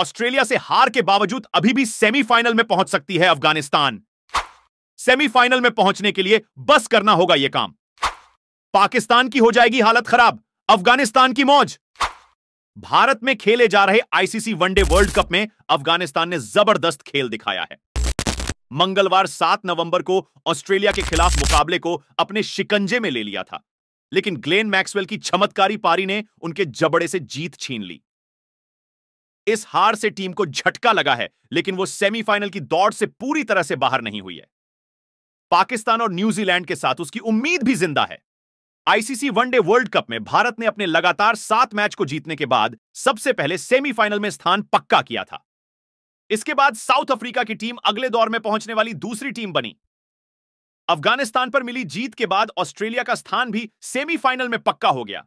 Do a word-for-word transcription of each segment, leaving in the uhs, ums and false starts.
Australia से हार के बावजूद अभी भी सेमीफाइनल में पहुंच सकती है अफगानिस्तान। सेमीफाइनल में पहुंचने के लिए बस करना होगा यह काम। पाकिस्तान की हो जाएगी हालत खराब, अफगानिस्तान की मौज। भारत में खेले जा रहे आईसीसी वनडे वर्ल्ड कप में अफगानिस्तान ने जबरदस्त खेल दिखाया है। मंगलवार सात नवंबर को ऑस्ट्रेलिया के खिलाफ मुकाबले को अपने शिकंजे में ले लिया था, लेकिन ग्लेन मैक्सवेल की चमत्कारी पारी ने उनके जबड़े से जीत छीन ली। इस हार से टीम को झटका लगा है, लेकिन वो सेमीफाइनल की दौड़ से पूरी तरह से बाहर नहीं हुई है। पाकिस्तान और न्यूजीलैंड के साथ उसकी उम्मीद भी जिंदा है। आईसीसी वनडे वर्ल्ड कप में भारत ने अपने लगातार सात मैच को जीतने के बाद सबसे पहले सेमीफाइनल में स्थान पक्का किया था। इसके बाद साउथ अफ्रीका की टीम अगले दौर में पहुंचने वाली दूसरी टीम बनी। अफगानिस्तान पर मिली जीत के बाद ऑस्ट्रेलिया का स्थान भी सेमीफाइनल में पक्का हो गया।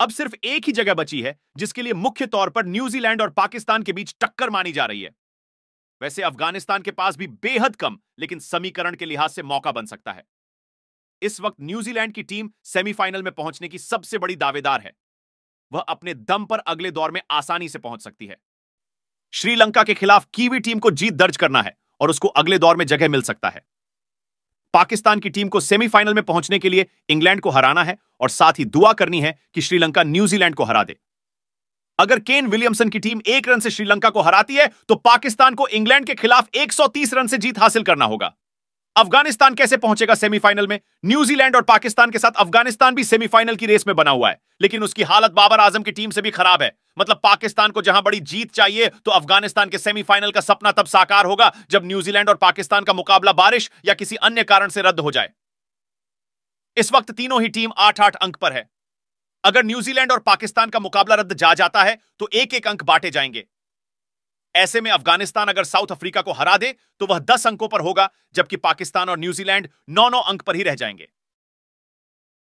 अब सिर्फ एक ही जगह बची है जिसके लिए मुख्य तौर पर न्यूजीलैंड और पाकिस्तान के बीच टक्कर मानी जा रही है। वैसे अफगानिस्तान के पास भी बेहद कम लेकिन समीकरण के लिहाज से मौका बन सकता है। इस वक्त न्यूजीलैंड की टीम सेमीफाइनल में पहुंचने की सबसे बड़ी दावेदार है। वह अपने दम पर अगले दौर में आसानी से पहुंच सकती है। श्रीलंका के खिलाफ कीवी टीम को जीत दर्ज करना है और उसको अगले दौर में जगह मिल सकता है। पाकिस्तान की टीम को सेमीफाइनल में पहुंचने के लिए इंग्लैंड को हराना है और साथ ही दुआ करनी है कि श्रीलंका न्यूजीलैंड को हरा दे। अगर केन विलियमसन की टीम एक रन से श्रीलंका को हराती है तो पाकिस्तान को इंग्लैंड के खिलाफ एक सौ तीस रन से जीत हासिल करना होगा। अफगानिस्तान कैसे पहुंचेगा सेमीफाइनल में? न्यूजीलैंड और पाकिस्तान के साथ अफगानिस्तान भी सेमीफाइनल की रेस में बना हुआ है, लेकिन उसकी हालत बाबर आजम की टीम से भी खराब है। मतलब पाकिस्तान को जहां बड़ी जीत चाहिए तो अफगानिस्तान के सेमीफाइनल का सपना तब साकार होगा जब न्यूजीलैंड और पाकिस्तान का मुकाबला बारिश या किसी अन्य कारण से रद्द हो जाए। इस वक्त तीनों ही टीम आठ आठ अंक पर है। अगर न्यूजीलैंड और पाकिस्तान का मुकाबला रद्द जा जाता है तो एक एक अंक बांटे जाएंगे। ऐसे में अफगानिस्तान अगर साउथ अफ्रीका को हरा दे तो वह दस अंकों पर होगा, जबकि पाकिस्तान और न्यूजीलैंड नौ नौ अंक पर ही रह जाएंगे।